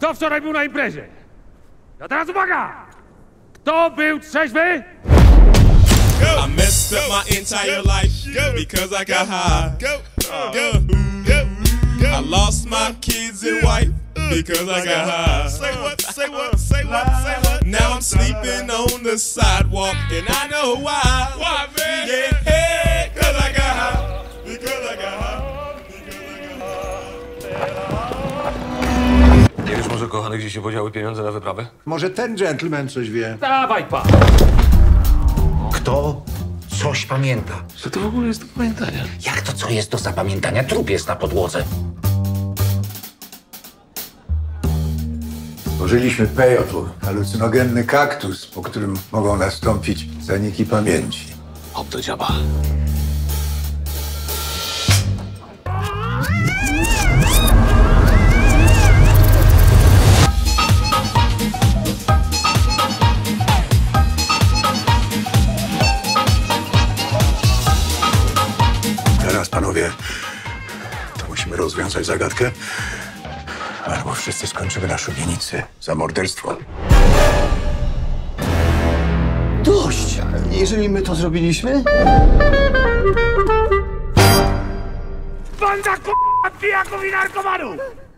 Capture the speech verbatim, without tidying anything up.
Kto wczoraj był na imprezie? A teraz uwaga! Kto był trzeźwy? I messed up my entire life because I got high. I lost my kids and wife because I got high. Say what, say what, say what, say what. Now I'm sleeping on the sidewalk and I know why. Why, man? Yeah, because I got high. Because I got high. Because I got high. Nie wiesz może, kochany, gdzie się podziały pieniądze na wyprawę? Może ten gentleman coś wie. Dawaj, pa! Kto coś pamięta? Co to w ogóle jest do pamiętania? Jak to co jest do zapamiętania? Trup jest na podłodze. Stworzyliśmy pejotur, halucynogenny kaktus, po którym mogą nastąpić zaniki pamięci. Hop do dziaba. Panowie, to musimy rozwiązać zagadkę, albo wszyscy skończymy na szubienicy za morderstwo. Dość! Jeżeli my to zrobiliśmy... Banda k***a pijaków i narkomanów!